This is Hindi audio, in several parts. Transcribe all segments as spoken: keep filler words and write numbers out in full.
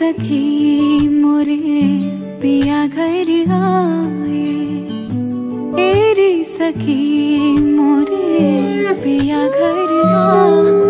सखी मोरे पिया घर आए, तेरी सखी मोरे पिया घर आए।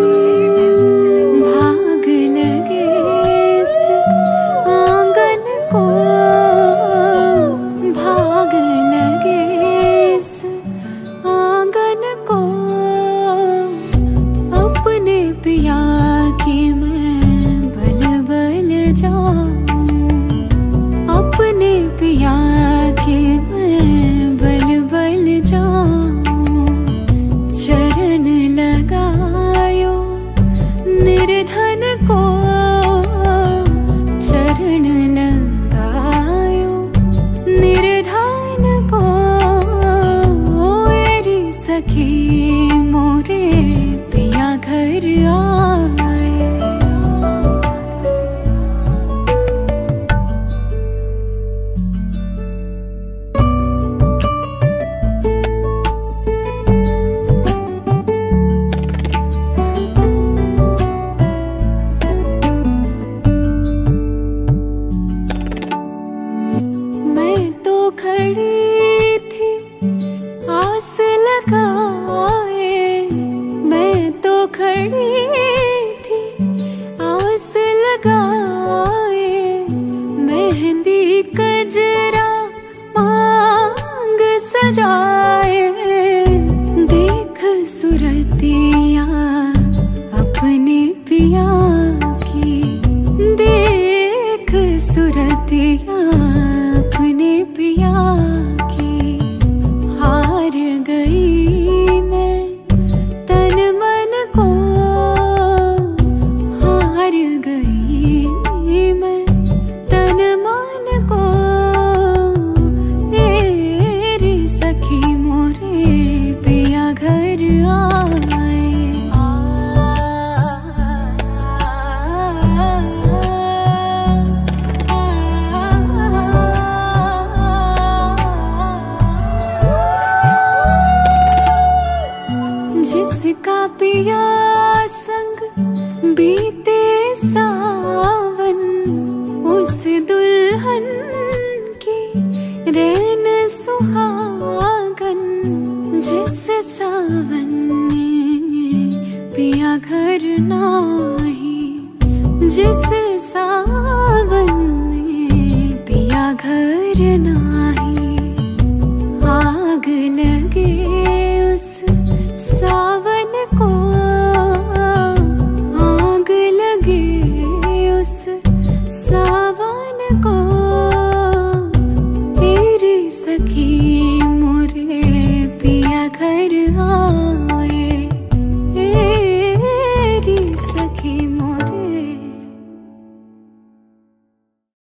जिस सावन